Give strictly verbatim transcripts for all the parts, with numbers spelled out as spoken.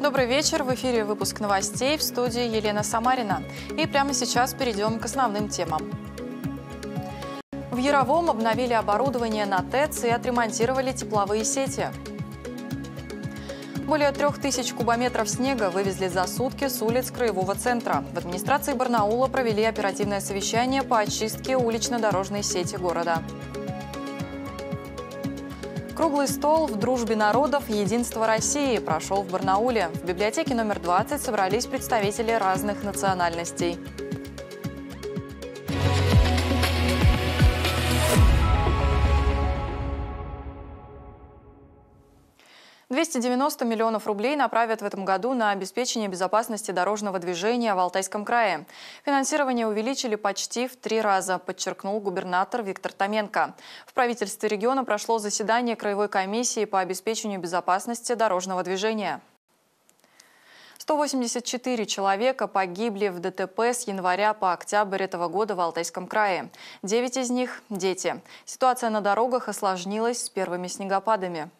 Добрый вечер. В эфире выпуск новостей, в студии Елена Самарина. И прямо сейчас перейдем к основным темам. В Яровом обновили оборудование на ТЭЦ и отремонтировали тепловые сети. Более трех тысяч кубометров снега вывезли за сутки с улиц краевого центра. В администрации Барнаула провели оперативное совещание по очистке улично-дорожной сети города. Круглый стол в «Дружбе народов. Единство России» прошел в Барнауле. В библиотеке номер двадцать собрались представители разных национальностей. двести девяносто миллионов рублей направят в этом году на обеспечение безопасности дорожного движения в Алтайском крае. Финансирование увеличили почти в три раза, подчеркнул губернатор Виктор Томенко. В правительстве региона прошло заседание Краевой комиссии по обеспечению безопасности дорожного движения. сто восемьдесят четыре человека погибли в ДТП с января по октябрь этого года в Алтайском крае. девять из них – дети. Ситуация на дорогах осложнилась с первыми снегопадами.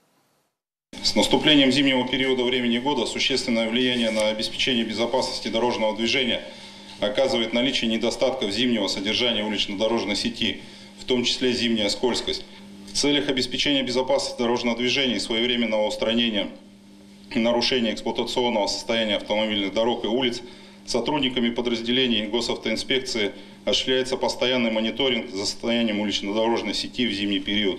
С наступлением зимнего периода времени года существенное влияние на обеспечение безопасности дорожного движения оказывает наличие недостатков зимнего содержания улично-дорожной сети, в том числе зимняя скользкость. В целях обеспечения безопасности дорожного движения и своевременного устранения нарушения эксплуатационного состояния автомобильных дорог и улиц сотрудниками подразделений госавтоинспекции осуществляется постоянный мониторинг за состоянием улично-дорожной сети в зимний период.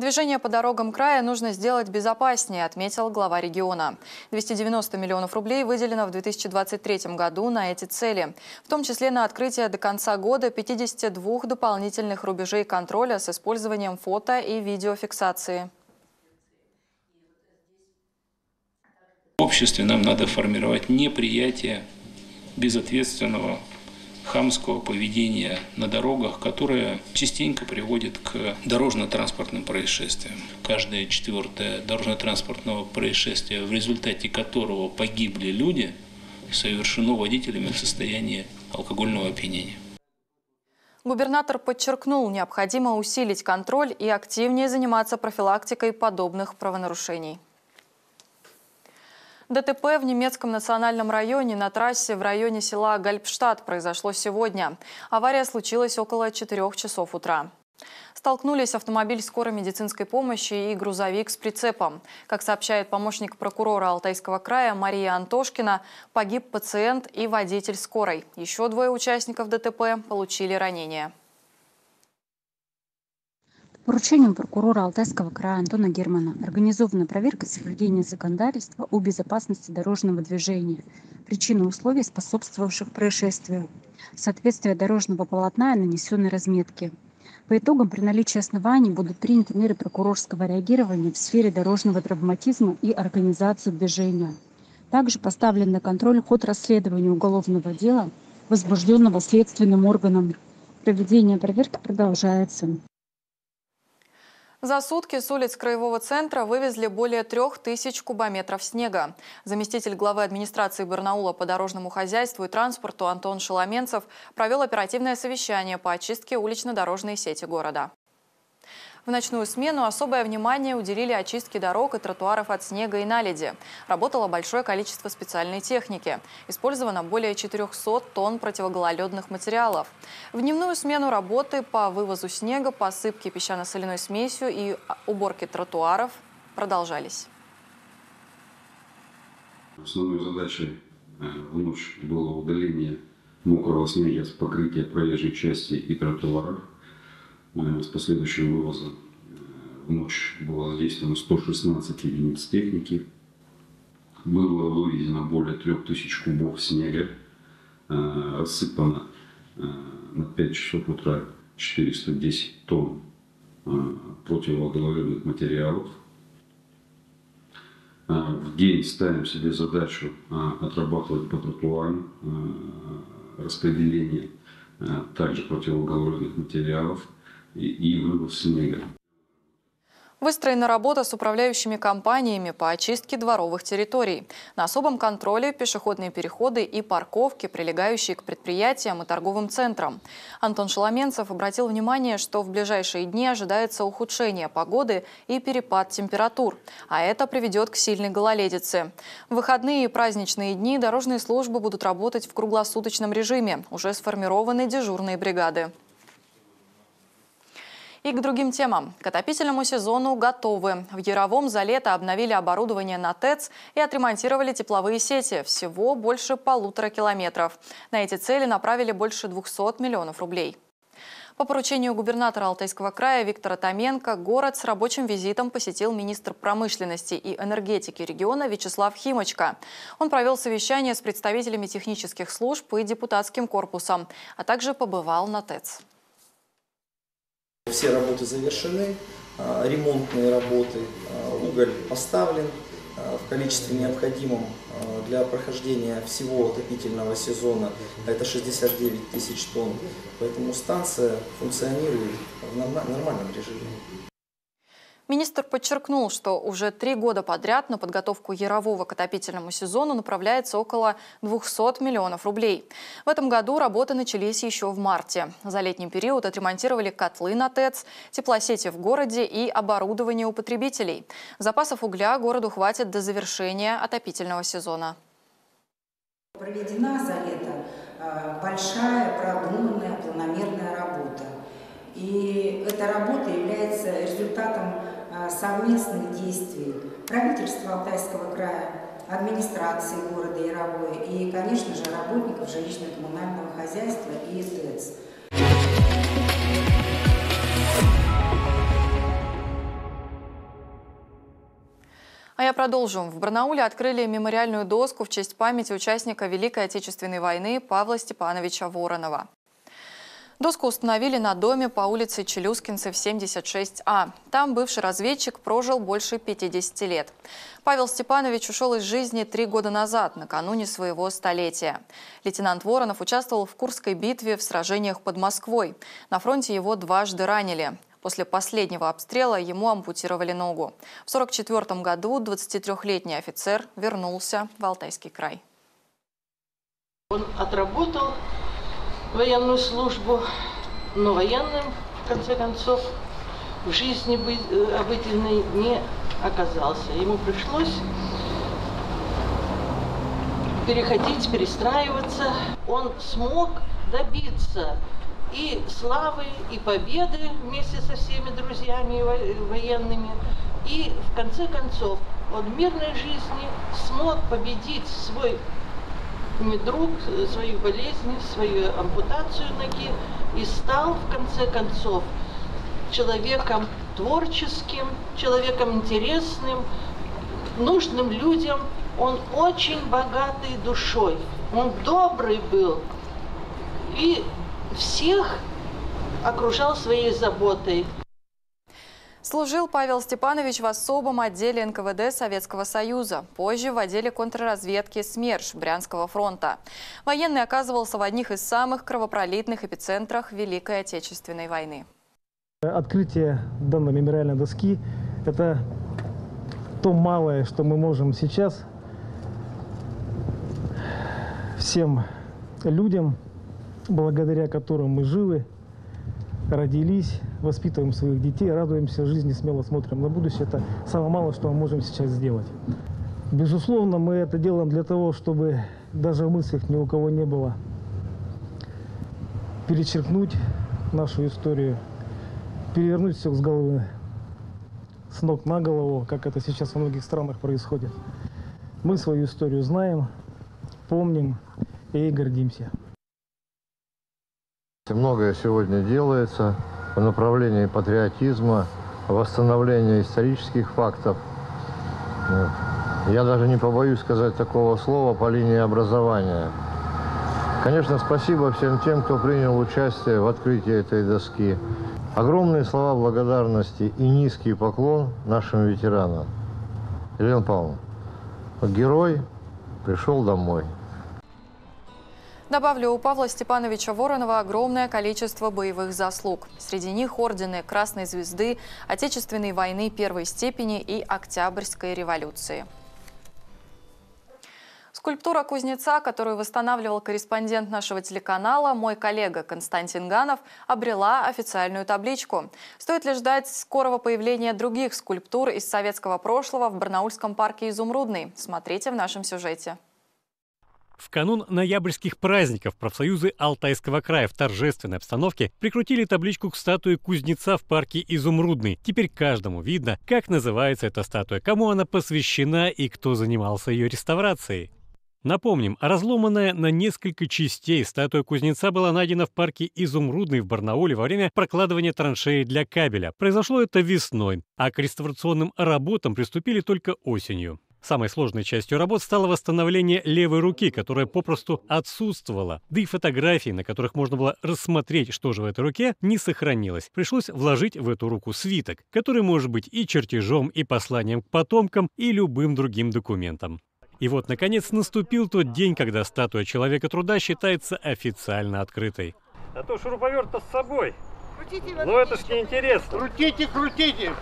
Движение по дорогам края нужно сделать безопаснее, отметил глава региона. двести девяносто миллионов рублей выделено в две тысячи двадцать третьем году на эти цели, в том числе на открытие до конца года пятидесяти двух дополнительных рубежей контроля с использованием фото- и видеофиксации. В обществе нам надо формировать неприятие безответственного хамского поведения на дорогах, которое частенько приводит к дорожно-транспортным происшествиям. Каждое четвертое дорожно-транспортного происшествия, в результате которого погибли люди, совершено водителями в состоянии алкогольного опьянения. Губернатор подчеркнул, необходимо усилить контроль и активнее заниматься профилактикой подобных правонарушений. ДТП в немецком национальном районе на трассе в районе села Гальпштадт произошло сегодня. Авария случилась около четырёх часов утра. Столкнулись автомобиль скорой медицинской помощи и грузовик с прицепом. Как сообщает помощник прокурора Алтайского края Мария Антошкина, погиб пациент и водитель скорой. Еще двое участников ДТП получили ранения. По поручению прокурора Алтайского края Антона Германа организована проверка соблюдения законодательства о безопасности дорожного движения, причины условий, способствовавших происшествию, соответствие дорожного полотна и нанесенной разметки. По итогам при наличии оснований будут приняты меры прокурорского реагирования в сфере дорожного травматизма и организации движения. Также поставлен на контроль ход расследования уголовного дела, возбужденного следственным органом. Проведение проверки продолжается. За сутки с улиц краевого центра вывезли более трех тысяч кубометров снега. Заместитель главы администрации Барнаула по дорожному хозяйству и транспорту Антон Шеломенцев провел оперативное совещание по очистке улично-дорожной сети города. В ночную смену особое внимание уделили очистке дорог и тротуаров от снега и наледи. Работало большое количество специальной техники. Использовано более четырёхсот тонн противогололедных материалов. В дневную смену работы по вывозу снега, посыпке песчано-соляной смесью и уборке тротуаров продолжались. Основной задачей в ночь было удаление мокрого снега с покрытия проезжей части и тротуаров. С последующим вывозом в ночь было задействовано сто шестнадцать единиц техники. Было вывезено более трёх тысяч кубов снега. Рассыпано на пять часов утра четыреста десять тонн противогололедных материалов. В день ставим себе задачу отрабатывать по тротуарам распределение также противогололедных материалов и вывоз снега. Выстроена работа с управляющими компаниями по очистке дворовых территорий. На особом контроле пешеходные переходы и парковки, прилегающие к предприятиям и торговым центрам. Антон Шеломенцев обратил внимание, что в ближайшие дни ожидается ухудшение погоды и перепад температур. А это приведет к сильной гололедице. В выходные и праздничные дни дорожные службы будут работать в круглосуточном режиме. Уже сформированы дежурные бригады. И к другим темам. К отопительному сезону готовы. В Яровом за лето обновили оборудование на ТЭЦ и отремонтировали тепловые сети. Всего больше полутора километров. На эти цели направили больше двухсот миллионов рублей. По поручению губернатора Алтайского края Виктора Томенко город с рабочим визитом посетил министр промышленности и энергетики региона Вячеслав Химочка. Он провел совещание с представителями технических служб и депутатским корпусом, а также побывал на ТЭЦ. Все работы завершены, ремонтные работы, уголь поставлен в количестве необходимом для прохождения всего отопительного сезона, это шестьдесят девять тысяч тонн, поэтому станция функционирует в нормальном режиме. Министр подчеркнул, что уже три года подряд на подготовку Ярового к отопительному сезону направляется около двухсот миллионов рублей. В этом году работы начались еще в марте. За летний период отремонтировали котлы на ТЭЦ, теплосети в городе и оборудование у потребителей. Запасов угля городу хватит до завершения отопительного сезона. Проведена за лето большая, продуманная, планомерная работа. И эта работа является результатом совместных действий правительства Алтайского края, администрации города Яровое и, конечно же, работников жилищно-коммунального хозяйства и ТЭЦ. А я продолжу. В Барнауле открыли мемориальную доску в честь памяти участника Великой Отечественной войны Павла Степановича Воронова. Доску установили на доме по улице Челюскинцев, семьдесят шесть А. Там бывший разведчик прожил больше пятидесяти лет. Павел Степанович ушел из жизни три года назад, накануне своего столетия. Лейтенант Воронов участвовал в Курской битве, в сражениях под Москвой. На фронте его дважды ранили. После последнего обстрела ему ампутировали ногу. В сорок четвёртом году двадцатитрёхлетний офицер вернулся в Алтайский край. Он отработал военную службу, но военным, в конце концов, в жизни обыденной не оказался. Ему пришлось переходить, перестраиваться. Он смог добиться и славы, и победы вместе со всеми друзьями военными. И, в конце концов, он в мирной жизни смог победить свой друг, свою болезнь, свою ампутацию ноги и стал, в конце концов, человеком творческим, человеком интересным, нужным людям. Он очень богатый душой, он добрый был и всех окружал своей заботой. Служил Павел Степанович в особом отделе эн ка вэ дэ Советского Союза, позже в отделе контрразведки СМЕРШ Брянского фронта. Военный оказывался в одних из самых кровопролитных эпицентрах Великой Отечественной войны. Открытие данной мемориальной доски – это то малое, что мы можем сейчас всем людям, благодаря которым мы живы, родились, воспитываем своих детей, радуемся жизни, смело смотрим на будущее. Это самое малое, что мы можем сейчас сделать. Безусловно, мы это делаем для того, чтобы даже в мыслях ни у кого не было перечеркнуть нашу историю, перевернуть все с головы, с ног на голову, как это сейчас во многих странах происходит. Мы свою историю знаем, помним и гордимся. Многое сегодня делается в направлении патриотизма, восстановления исторических фактов. Я даже не побоюсь сказать такого слова по линии образования. Конечно, спасибо всем тем, кто принял участие в открытии этой доски. Огромные слова благодарности и низкий поклон нашим ветеранам. Елена Павловна, герой пришел домой. Добавлю, у Павла Степановича Воронова огромное количество боевых заслуг. Среди них ордены Красной Звезды, Отечественной войны первой степени и Октябрьской революции. Скульптура кузнеца, которую восстанавливал корреспондент нашего телеканала, мой коллега Константин Ганов, обрела официальную табличку. Стоит ли ждать скорого появления других скульптур из советского прошлого в барнаульском парке «Изумрудный»? Смотрите в нашем сюжете. В канун ноябрьских праздников профсоюзы Алтайского края в торжественной обстановке прикрутили табличку к статуе кузнеца в парке «Изумрудный». Теперь каждому видно, как называется эта статуя, кому она посвящена и кто занимался ее реставрацией. Напомним, разломанная на несколько частей статуя кузнеца была найдена в парке «Изумрудный» в Барнауле во время прокладывания траншеи для кабеля. Произошло это весной, а к реставрационным работам приступили только осенью. Самой сложной частью работ стало восстановление левой руки, которая попросту отсутствовала. Да и фотографий, на которых можно было рассмотреть, что же в этой руке, не сохранилось. Пришлось вложить в эту руку свиток, который может быть и чертежом, и посланием к потомкам, и любым другим документом. И вот, наконец, наступил тот день, когда статуя человека труда считается официально открытой. А то шуруповерт-то с собой. Крутите, но это ж неинтересно. Крутите, крутите!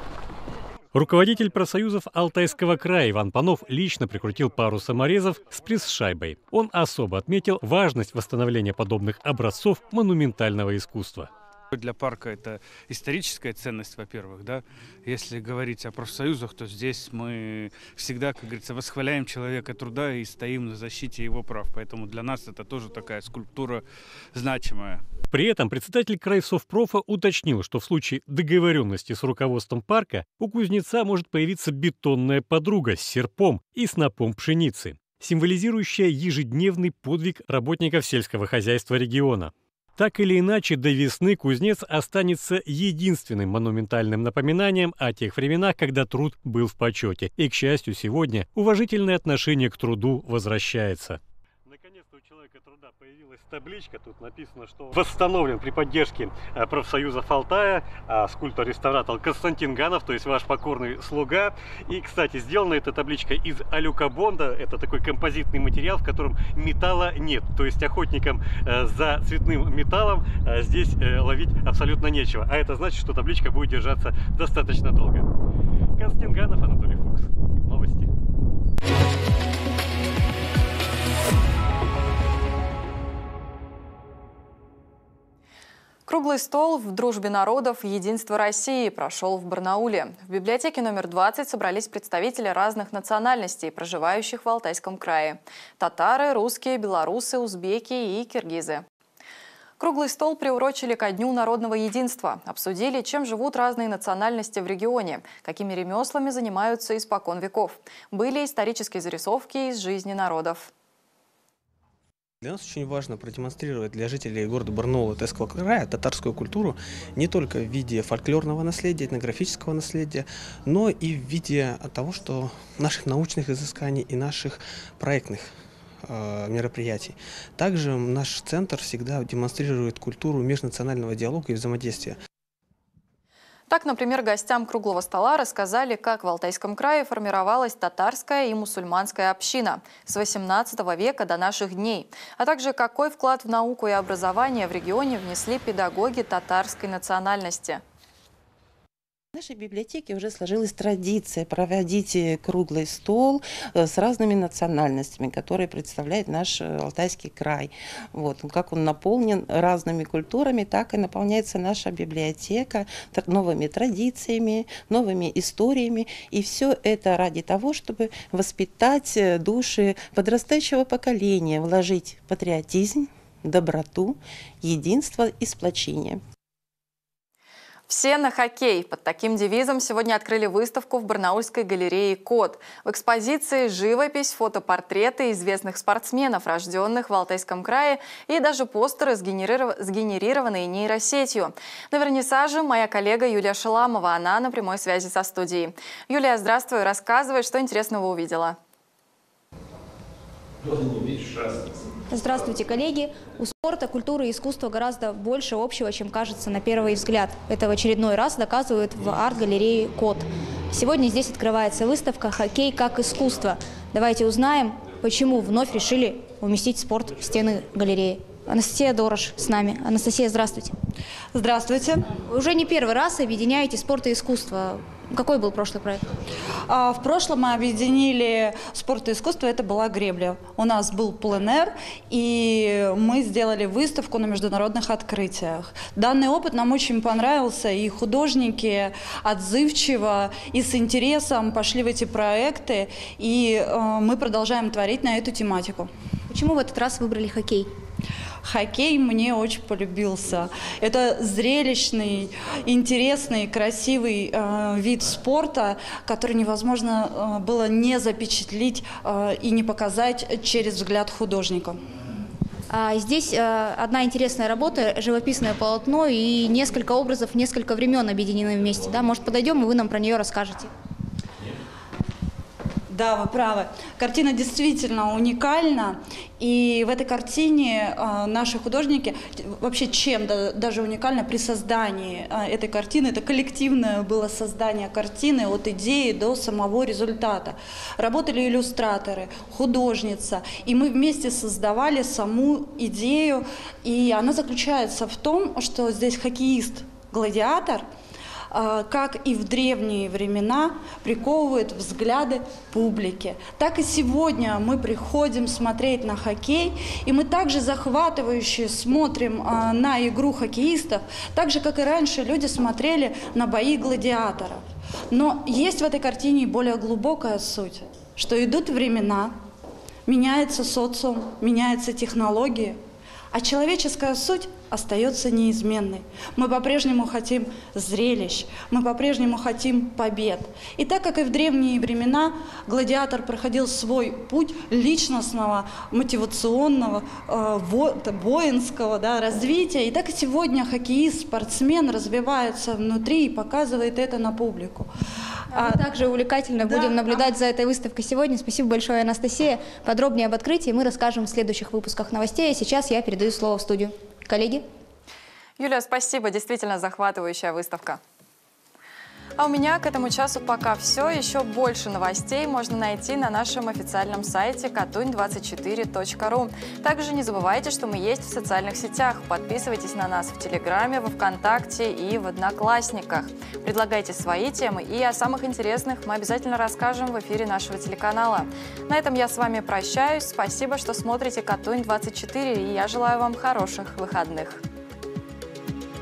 Руководитель профсоюзов Алтайского края Иван Панов лично прикрутил пару саморезов с пресс-шайбой. Он особо отметил важность восстановления подобных образцов монументального искусства. Для парка это историческая ценность, во-первых, да. Если говорить о профсоюзах, то здесь мы всегда, как говорится, восхваляем человека труда и стоим на защите его прав. Поэтому для нас это тоже такая скульптура значимая. При этом председатель крайсовпрофа уточнил, что в случае договоренности с руководством парка у кузнеца может появиться бетонная подруга с серпом и снопом пшеницы, символизирующая ежедневный подвиг работников сельского хозяйства региона. Так или иначе, до весны кузнец останется единственным монументальным напоминанием о тех временах, когда труд был в почете. И, к счастью, сегодня уважительное отношение к труду возвращается. Наконец-то у человека труда появилась табличка. Тут написано, что восстановлен при поддержке профсоюзов Алтая, а скульптор-реставратор Константин Ганов, то есть ваш покорный слуга. И, кстати, сделана эта табличка из алюкобонда. Это такой композитный материал, в котором металла нет. То есть охотникам за цветным металлом здесь ловить абсолютно нечего. А это значит, что табличка будет держаться достаточно долго. Константин Ганов, Анатолий Фукс. Новости. Круглый стол в «Дружбе народов. Единство России» прошел в Барнауле. В библиотеке номер двадцать собрались представители разных национальностей, проживающих в Алтайском крае. Татары, русские, белорусы, узбеки и киргизы. Круглый стол приурочили ко Дню народного единства. Обсудили, чем живут разные национальности в регионе, какими ремеслами занимаются испокон веков. Были исторические зарисовки из жизни народов. Для нас очень важно продемонстрировать для жителей города Барнаула Алтайского края татарскую культуру не только в виде фольклорного наследия, этнографического наследия, но и в виде того, что наших научных изысканий и наших проектных э, мероприятий. Также наш центр всегда демонстрирует культуру межнационального диалога и взаимодействия. Так, например, гостям круглого стола рассказали, как в Алтайском крае формировалась татарская и мусульманская община с восемнадцатого века до наших дней, а также какой вклад в науку и образование в регионе внесли педагоги татарской национальности. В нашей библиотеке уже сложилась традиция проводить круглый стол с разными национальностями, которые представляет наш Алтайский край. Вот. Как он наполнен разными культурами, так и наполняется наша библиотека новыми традициями, новыми историями. И все это ради того, чтобы воспитать души подрастающего поколения, вложить патриотизм, доброту, единство и сплочение. «Все на хоккей» под таким девизом сегодня открыли выставку в барнаульской галерее «Кот». В экспозиции живопись, фотопортреты известных спортсменов, рожденных в Алтайском крае, и даже постеры, сгенерированные нейросетью. На вернисаже моя коллега Юлия Шеламова, она на прямой связи со студией. Юлия, здравствуй, рассказывай, что интересного увидела. Здравствуйте, коллеги! У спорта, культуры и искусства гораздо больше общего, чем кажется на первый взгляд. Это в очередной раз доказывают в арт-галерее «Кот». Сегодня здесь открывается выставка «Хоккей как искусство». Давайте узнаем, почему вновь решили уместить спорт в стены галереи. Анастасия Дорош с нами. Анастасия, здравствуйте. Здравствуйте. Вы уже не первый раз объединяете спорт и искусство. Какой был прошлый проект? В прошлом мы объединили спорт и искусство, это была гребля. У нас был пленэр, и мы сделали выставку на международных открытиях. Данный опыт нам очень понравился, и художники отзывчиво и с интересом пошли в эти проекты, и мы продолжаем творить на эту тематику. Почему в этот раз выбрали хоккей? Хоккей мне очень полюбился. Это зрелищный, интересный, красивый э, вид спорта, который невозможно э, было не запечатлить э, и не показать через взгляд художника. А здесь э, одна интересная работа, живописное полотно и несколько образов, несколько времен объединены вместе. Да? Может, подойдем, и вы нам про нее расскажете. Да, вы правы. Картина действительно уникальна. И в этой картине наши художники, вообще чем даже уникально при создании этой картины, это коллективное было создание картины от идеи до самого результата. Работали иллюстраторы, художница, и мы вместе создавали саму идею. И она заключается в том, что здесь хоккеист-гладиатор, как и в древние времена, приковывает взгляды публики. Так и сегодня мы приходим смотреть на хоккей, и мы также захватывающе смотрим на игру хоккеистов, так же, как и раньше люди смотрели на бои гладиаторов. Но есть в этой картине более глубокая суть, что идут времена, меняется социум, меняются технологии, а человеческая суть остается неизменной. Мы по-прежнему хотим зрелищ, мы по-прежнему хотим побед. И так как и в древние времена гладиатор проходил свой путь личностного, мотивационного, э, воинского да, развития, и так и сегодня хоккеист, спортсмен развивается внутри и показывает это на публику. А мы также увлекательно да, будем наблюдать а... за этой выставкой сегодня. Спасибо большое, Анастасия. Подробнее об открытии мы расскажем в следующих выпусках новостей. А сейчас я передаю слово в студию. Коллеги? Юля, спасибо. Действительно захватывающая выставка. А у меня к этому часу пока все. Еще больше новостей можно найти на нашем официальном сайте катун двадцать четыре точка ру. Также не забывайте, что мы есть в социальных сетях. Подписывайтесь на нас в Телеграме, во Вконтакте и в Одноклассниках. Предлагайте свои темы, и о самых интересных мы обязательно расскажем в эфире нашего телеканала. На этом я с вами прощаюсь. Спасибо, что смотрите Катунь двадцать четыре, и я желаю вам хороших выходных.